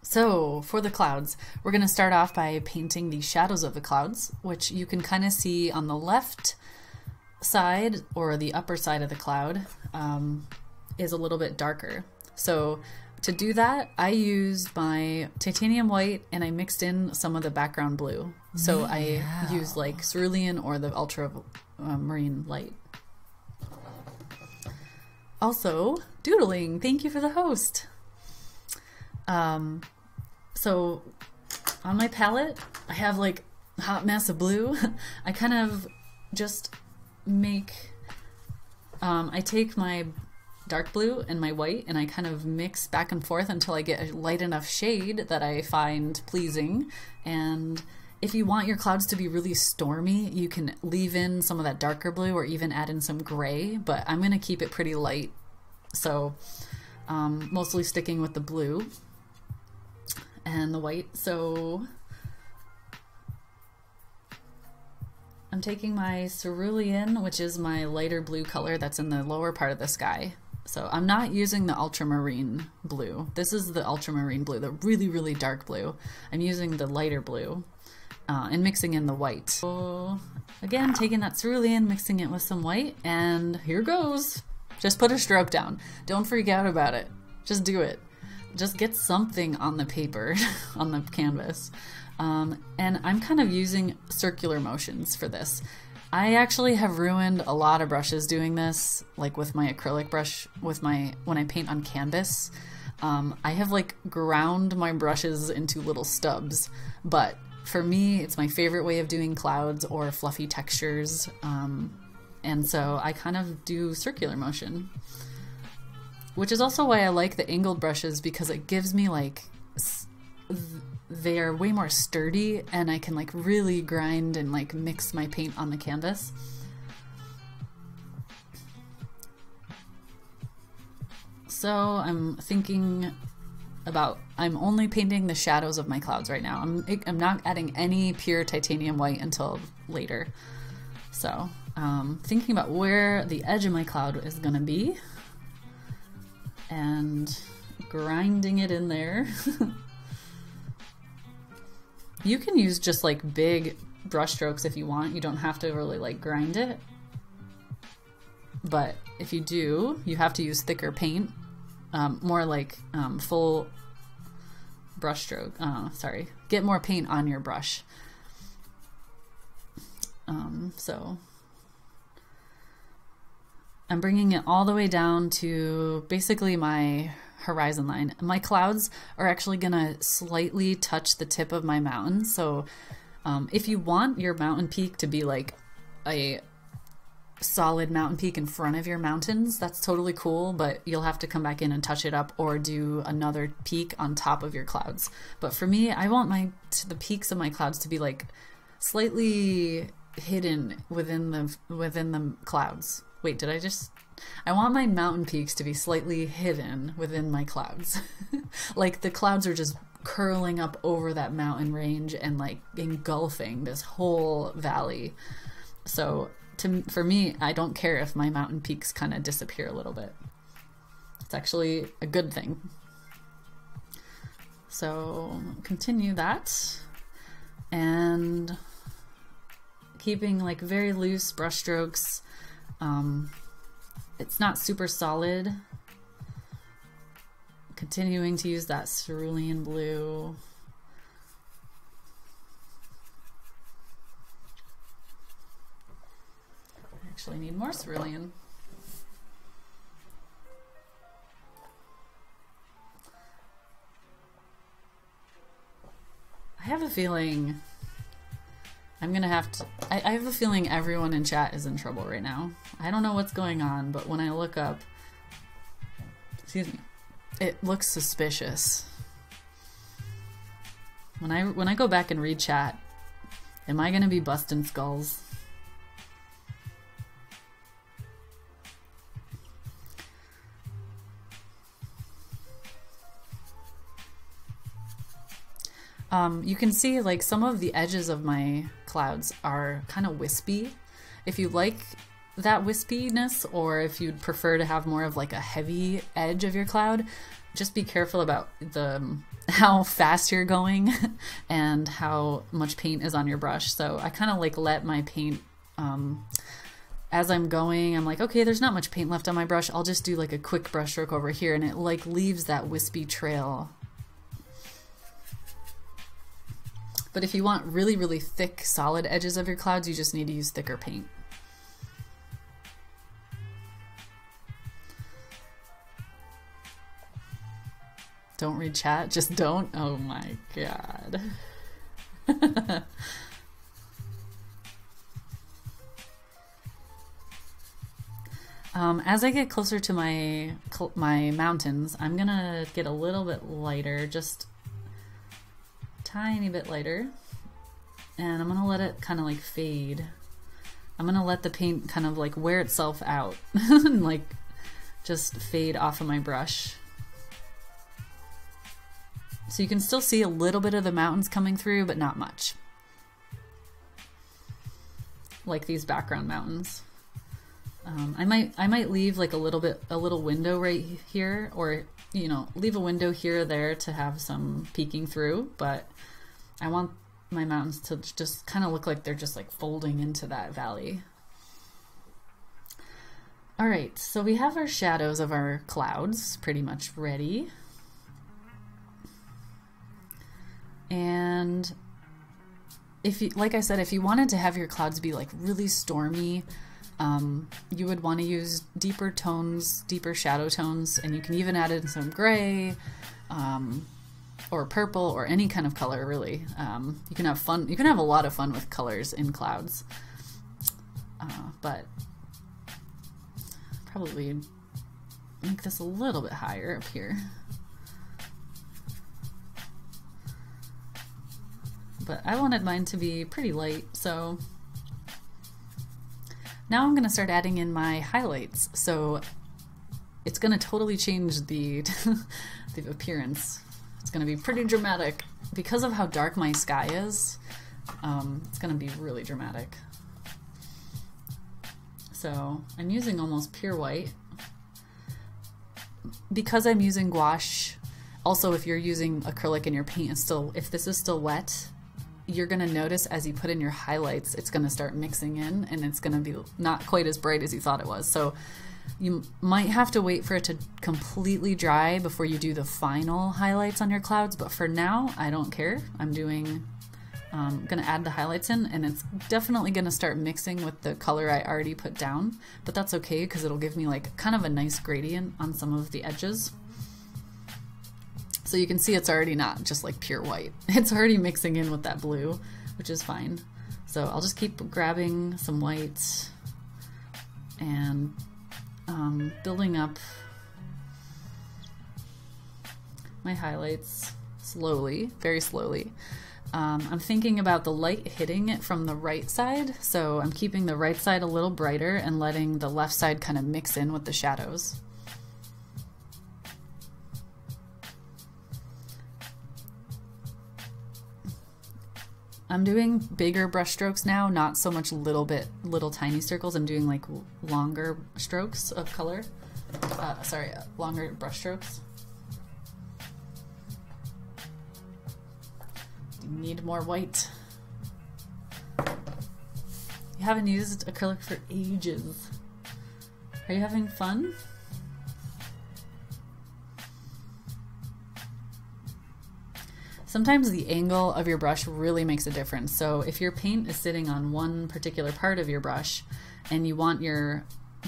so for the clouds, we're gonna start off by painting the shadows of the clouds, which you can kind of see on the left side or the upper side of the cloud is a little bit darker. So to do that, I used my titanium white and I mixed in some of the background blue. So I used like cerulean or the ultramarine light. Also, doodling, thank you for the host. So on my palette, I have like a hot mess of blue. I kind of just make, I take my dark blue and my white and I kind of mix back and forth until I get a light enough shade that I find pleasing. And if you want your clouds to be really stormy, you can leave in some of that darker blue or even add in some gray, but I'm going to keep it pretty light. So, mostly sticking with the blue and the white. So I'm taking my cerulean, which is my lighter blue color that's in the lower part of the sky. So I'm not using the ultramarine blue. This is the ultramarine blue, the really, really dark blue. I'm using the lighter blue and mixing in the white. So again, taking that cerulean, mixing it with some white, and here goes. Just put a stroke down. Don't freak out about it. Just do it. Just get something on the paper, on the canvas. And I'm kind of using circular motions for this. I actually have ruined a lot of brushes doing this, like with my acrylic brush, with my, when I paint on canvas. I have like ground my brushes into little stubs, but for me, it's my favorite way of doing clouds or fluffy textures. And so I kind of do circular motion, which is also why I like the angled brushes, because it gives me like, they are way more sturdy and I can like really grind and like mix my paint on the canvas. So I'm thinking about, I'm only painting the shadows of my clouds right now. I'm not adding any pure titanium white until later. So thinking about where the edge of my cloud is gonna be and grinding it in there. You can use just like big brush strokes if you want. You don't have to really like grind it, but if you do, you have to use thicker paint, more like full brush stroke, get more paint on your brush. So I'm bringing it all the way down to basically my horizon line. My clouds are actually gonna slightly touch the tip of my mountain. So if you want your mountain peak to be like a solid mountain peak in front of your mountains, that's totally cool, but you'll have to come back in and touch it up or do another peak on top of your clouds. But for me, I want the peaks of my clouds to be like slightly hidden within the clouds. Wait, did I just... I want my mountain peaks to be slightly hidden within my clouds. Like the clouds are just curling up over that mountain range and like engulfing this whole valley. So for me, I don't care if my mountain peaks kind of disappear a little bit. It's actually a good thing. So continue that, and keeping like very loose brush strokes. It's not super solid. Continuing to use that cerulean blue. I actually need more cerulean. I have a feeling I'm gonna have to... I have a feeling everyone in chat is in trouble right now. I don't know what's going on, but when I look up... Excuse me. It looks suspicious. When I go back and read chat, am I gonna be busting skulls? You can see like some of the edges of my clouds are kind of wispy. If you like that wispiness, or if you'd prefer to have more of like a heavy edge of your cloud, just be careful about how fast you're going and how much paint is on your brush. So I kind of like let my paint, as I'm going, I'm like, okay, there's not much paint left on my brush. I'll just do like a quick brush stroke over here, and it like leaves that wispy trail. But if you want really, really thick, solid edges of your clouds, you just need to use thicker paint. Don't read chat, just don't. Oh my God. As I get closer to my mountains, I'm gonna get a little bit lighter, just tiny bit lighter, and I'm gonna let it kind of like fade. I'm gonna let the paint kind of like wear itself out and like just fade off of my brush. So you can still see a little bit of the mountains coming through, but not much. Like these background mountains. I might leave like a little window right here, or you know, leave a window here or there to have some peeking through, but I want my mountains to just kind of look like they're just like folding into that valley. All right, so we have our shadows of our clouds pretty much ready. And if you, like I said, if you wanted to have your clouds be like really stormy, you would want to use deeper tones, deeper shadow tones, and you can even add in some gray, or purple, or any kind of color really. You can have fun. You can have a lot of fun with colors in clouds, but probably make this a little bit higher up here. But I wanted mine to be pretty light, so. Now I'm gonna start adding in my highlights, so it's gonna totally change the, the appearance. It's gonna be pretty dramatic. Because of how dark my sky is, it's gonna be really dramatic. So I'm using almost pure white. Because I'm using gouache, also if you're using acrylic and your paint is still, if this is still wet, you're gonna notice as you put in your highlights, it's gonna start mixing in, and it's gonna be not quite as bright as you thought it was. So you might have to wait for it to completely dry before you do the final highlights on your clouds, but for now, I don't care. I'm doing Gonna add the highlights in, and it's definitely gonna start mixing with the color I already put down, but that's okay because it'll give me like kind of a nice gradient on some of the edges. So you can see it's already not just like pure white. It's already mixing in with that blue, which is fine. So I'll just keep grabbing some white and building up my highlights slowly, very slowly. I'm thinking about the light hitting it from the right side, so I'm keeping the right side a little brighter and letting the left side kind of mix in with the shadows. I'm doing bigger brush strokes now, not so much little tiny circles. I'm doing like longer strokes of color. Sorry, longer brush strokes. Need more white. You haven't used acrylic for ages. Are you having fun? Sometimes the angle of your brush really makes a difference. So if your paint is sitting on one particular part of your brush and you want your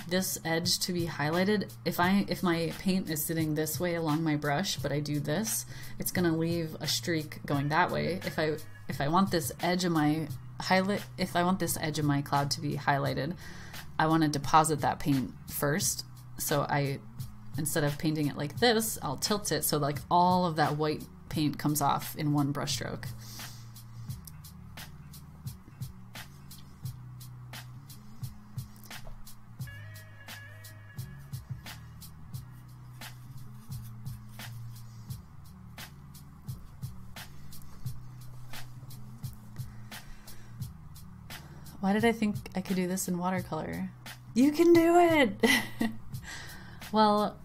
this edge to be highlighted, if my paint is sitting this way along my brush but I do this, it's gonna leave a streak going that way. If I want this edge of my cloud to be highlighted, I want to deposit that paint first, so I, instead of painting it like this, I'll tilt it so like all of that white paint comes off in one brush stroke. Why did I think I could do this in watercolor? You can do it! Well,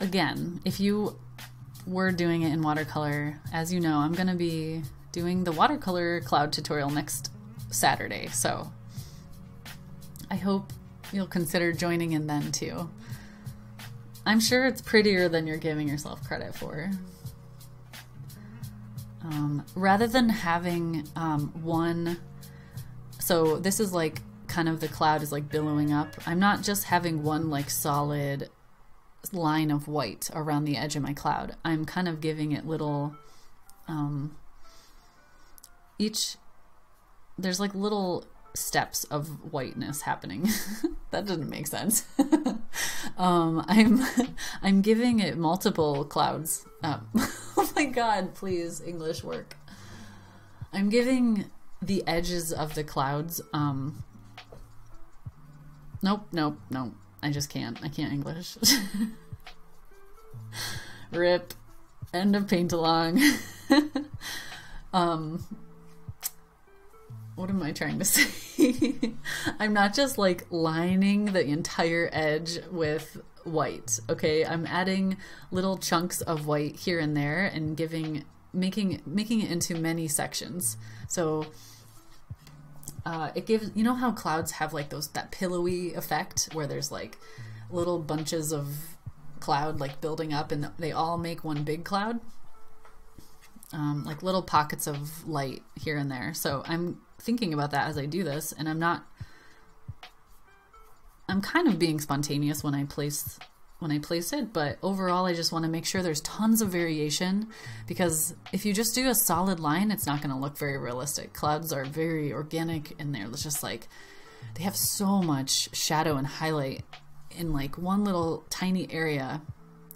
again, if you were doing it in watercolor, as you know, I'm gonna be doing the watercolor cloud tutorial next Saturday, so I hope you'll consider joining in then too. I'm sure it's prettier than you're giving yourself credit for. Rather than having so this is like kind of the cloud is like billowing up. I'm not just having one like solid line of white around the edge of my cloud. I'm kind of giving it little, there's like little steps of whiteness happening. That didn't make sense. I'm giving it multiple clouds. Oh my God, please, English work. I'm giving the edges of the clouds, nope, I just can't, English. Rip, end of paint along. What am I trying to say? I'm not just like lining the entire edge with white, okay? I'm adding little chunks of white here and there and giving, making it into many sections. So it gives, you know how clouds have like those, that pillowy effect where there's like little bunches of cloud like building up and they all make one big cloud, like little pockets of light here and there. So I'm thinking about that as I do this, and I'm kind of being spontaneous when I place it, but overall I just want to make sure there's tons of variation, because if you just do a solid line, it's not going to look very realistic. Clouds are very organic in there. It's just like they have so much shadow and highlight in like one little tiny area.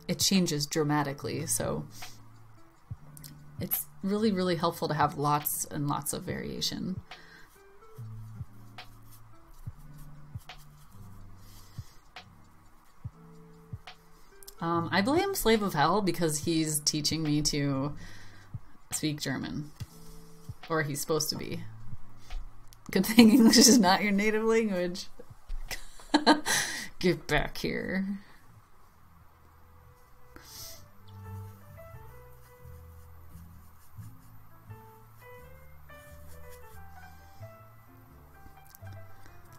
It changes dramatically, so it's really, really helpful to have lots and lots of variation. I blame Slave of Hell because he's teaching me to speak German. Or he's supposed to be. Good thing English is not your native language. Get back here.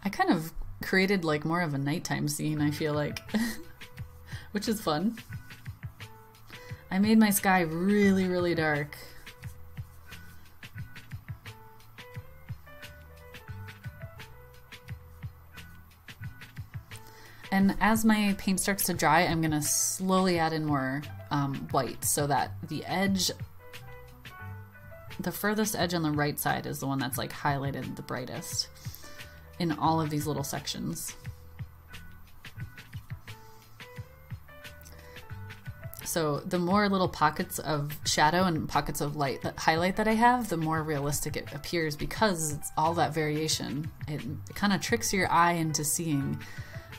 I kind of created like more of a nighttime scene, I feel like. Which is fun. I made my sky really, really dark. And as my paint starts to dry, I'm gonna slowly add in more white so that the edge, the furthest edge on the right side is the one that's like highlighted the brightest in all of these little sections. So the more little pockets of shadow and pockets of light that highlight that I have, the more realistic it appears, because it's all that variation. It kind of tricks your eye into seeing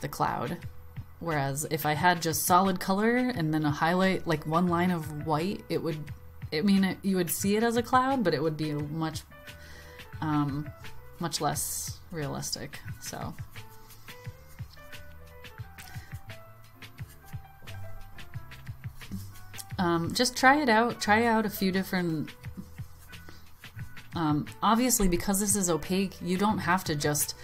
the cloud. Whereas if I had just solid color and then a highlight, like one line of white, it would, I mean, you would see it as a cloud, but it would be much, much less realistic. So. Just try it out. Try out a few different... obviously, because this is opaque, you don't have to just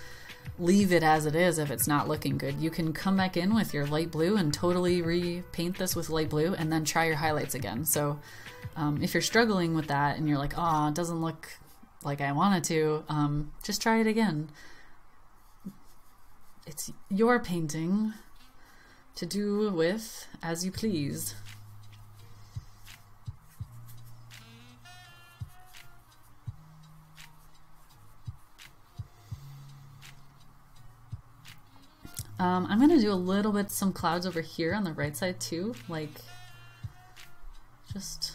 leave it as it is if it's not looking good. You can come back in with your light blue and totally repaint this with light blue and then try your highlights again. So if you're struggling with that and you're like, oh, it doesn't look like I want it to, just try it again. It's your painting to do with as you please. I'm going to do a little bit, some clouds over here on the right side too, like just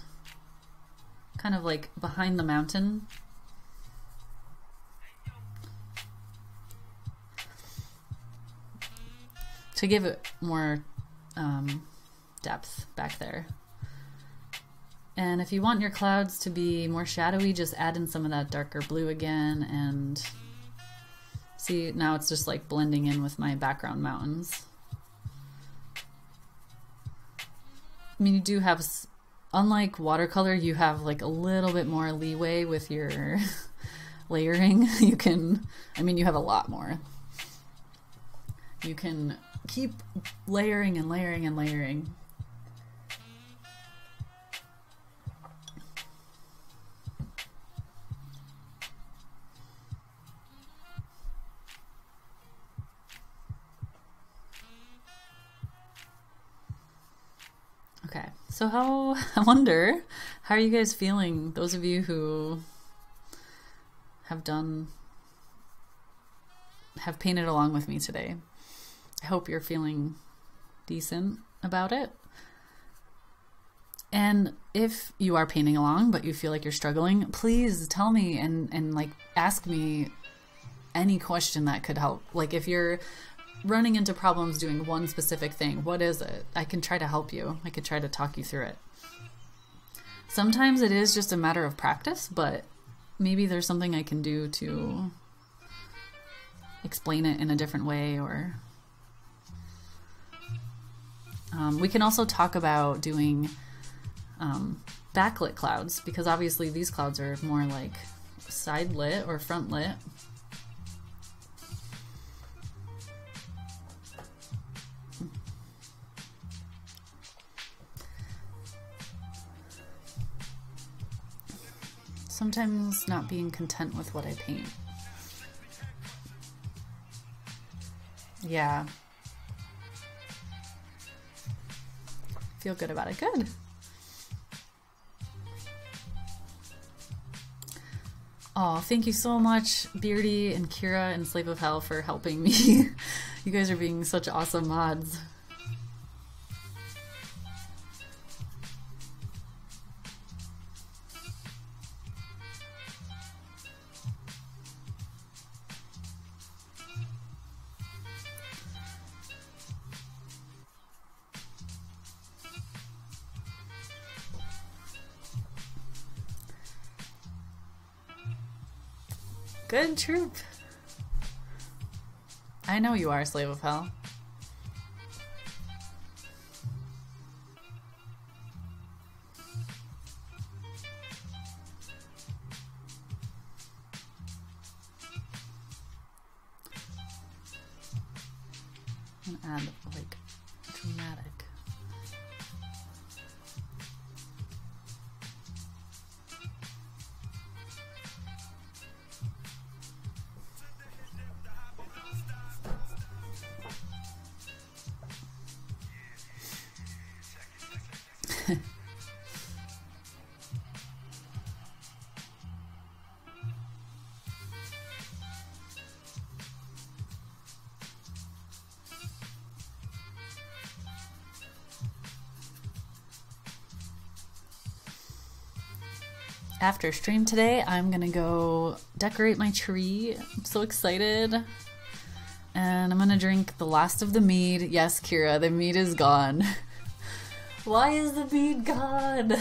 kind of like behind the mountain. To give it more depth back there. And if you want your clouds to be more shadowy, just add in some of that darker blue again, and see, now it's just like blending in with my background mountains. I mean, you do have, unlike watercolor, you have like a little bit more leeway with your layering. You can, I mean, you have a lot more. You can keep layering and layering and layering. Okay, so how, I wonder, how are you guys feeling? Those of you who have done, have painted along with me today. I hope you're feeling decent about it. And if you are painting along, but you feel like you're struggling, please tell me and like ask me any question that could help. Like if you're running into problems doing one specific thing, what is it? I can try to help you. I could try to talk you through it. Sometimes it is just a matter of practice, but maybe there's something I can do to explain it in a different way, or... we can also talk about doing backlit clouds, because obviously these clouds are more like side lit or front lit. Sometimes not being content with what I paint. Yeah. Feel good about it. Good. Oh, thank you so much, Beardy and Kira and Slave of Hell, for helping me. You guys are being such awesome mods. Good troop. I know you are, Slave of Hell. And add like dramatic. After stream today, I'm gonna go decorate my tree. I'm so excited. And I'm gonna drink the last of the mead. Yes, Kira, the mead is gone. Why is the mead gone?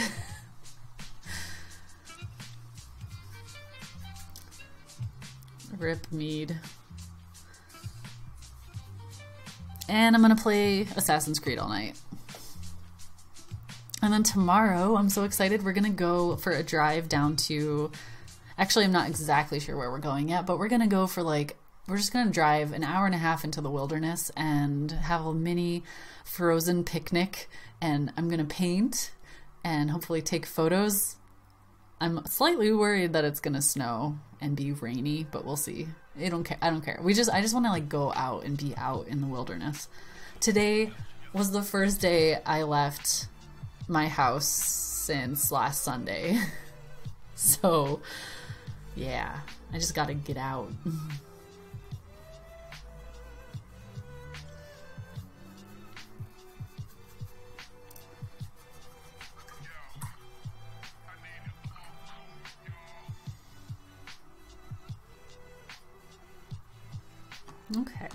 Rip mead. And I'm gonna play Assassin's Creed all night. And then tomorrow, I'm so excited, we're gonna go for a drive down to... Actually, I'm not exactly sure where we're going yet, but we're gonna go for like... We're just gonna drive an hour and a half into the wilderness and have a mini frozen picnic, and I'm gonna paint and hopefully take photos. I'm slightly worried that it's gonna snow and be rainy, but we'll see. I don't care. I just want to like go out and be out in the wilderness. Today was the first day I left my house since last Sunday. So yeah, I just gotta get out. Okay.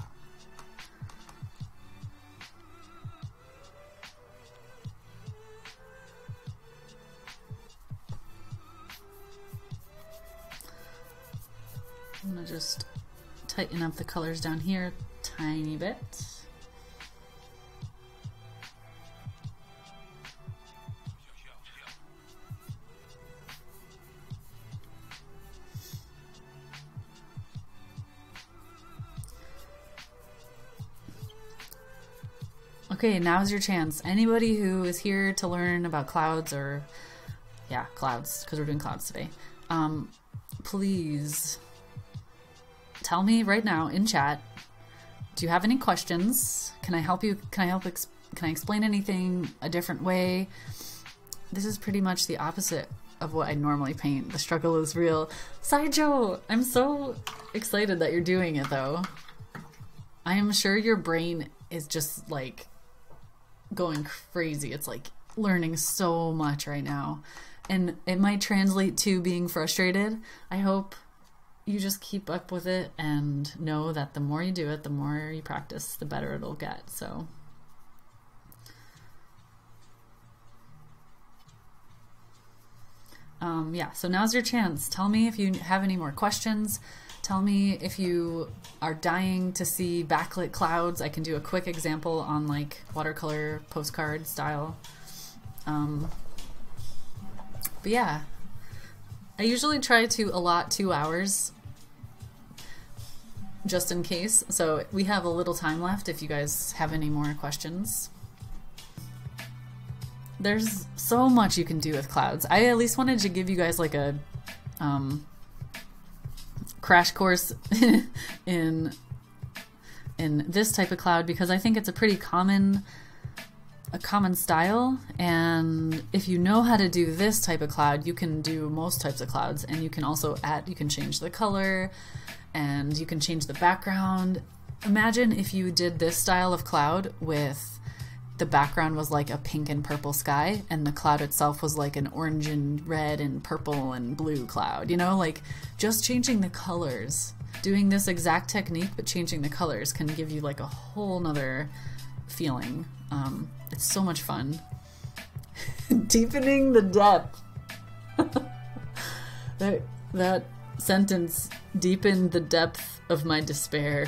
I'm gonna just tighten up the colors down here a tiny bit. Okay, now's your chance. Anybody who is here to learn about clouds or, yeah, clouds, because we're doing clouds today, please tell me right now in chat, do you have any questions? Can I help you? Can I explain anything a different way? This is pretty much the opposite of what I normally paint. The struggle is real. Saijo, I'm so excited that you're doing it though. I am sure your brain is just like, going crazy. It's like learning so much right now, and it might translate to being frustrated. I hope you just keep up with it and know that the more you do it, the more you practice, the better it'll get. So yeah, so now's your chance. Tell me if you have any more questions. Tell me if you are dying to see backlit clouds. I can do a quick example on like watercolor postcard style. But yeah, I usually try to allot 2 hours just in case. So we have a little time left if you guys have any more questions. There's so much you can do with clouds. I at least wanted to give you guys like a... crash course in this type of cloud, because I think it's a pretty common style, and if you know how to do this type of cloud, you can do most types of clouds, and you can also add, you can change the color and you can change the background. Imagine if you did this style of cloud with the background was like a pink and purple sky and the cloud itself was like an orange and red and purple and blue cloud, you know, like just changing the colors, doing this exact technique but changing the colors can give you like a whole nother feeling. It's so much fun. Deepening the depth. that sentence deepened the depth of my despair.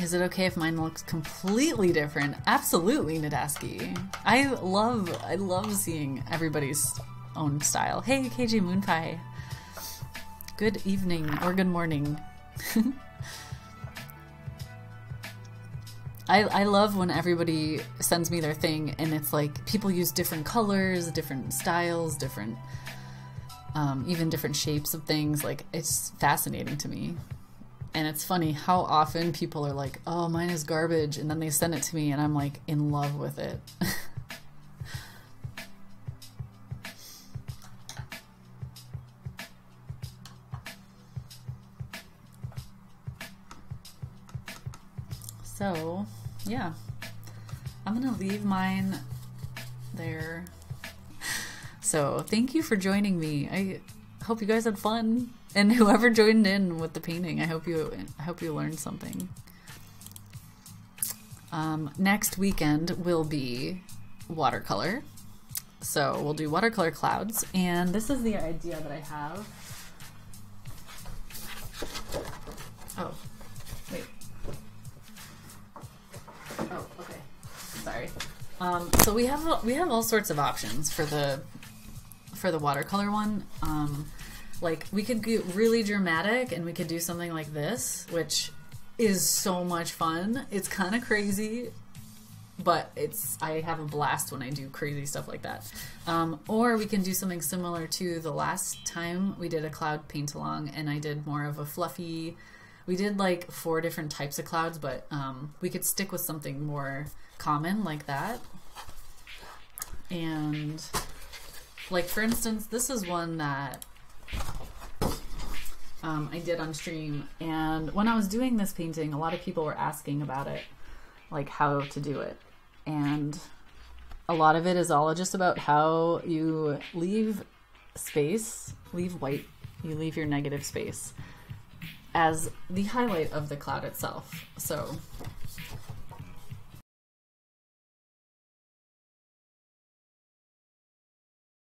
Is it okay if mine looks completely different? Absolutely, Nadaski. I love seeing everybody's own style. Hey, KJ Moonpie. Good evening, or good morning. I love when everybody sends me their thing and it's like people use different colors, different styles, different, even different shapes of things. Like, it's fascinating to me. And it's funny how often people are like, oh, mine is garbage, and then they send it to me and I'm like in love with it. So yeah, I'm gonna leave mine there. So thank you for joining me. I hope you guys had fun, and whoever joined in with the painting, I hope you learned something. Next weekend will be watercolor. So we'll do watercolor clouds, and this is the idea that I have. Oh, wait. Oh, okay. Sorry. So we have all sorts of options for the watercolor one. Like we could get really dramatic, and we could do something like this, which is so much fun. It's kind of crazy, but I have a blast when I do crazy stuff like that. Or we can do something similar to the last time we did a cloud paint along, and I did more of a fluffy. We did like 4 different types of clouds, but we could stick with something more common like that. And like for instance, this is one that I did on stream, and when I was doing this painting, a lot of people were asking about it, like how to do it. And a lot of it is all just about how you leave space, you leave your negative space as the highlight of the cloud itself. So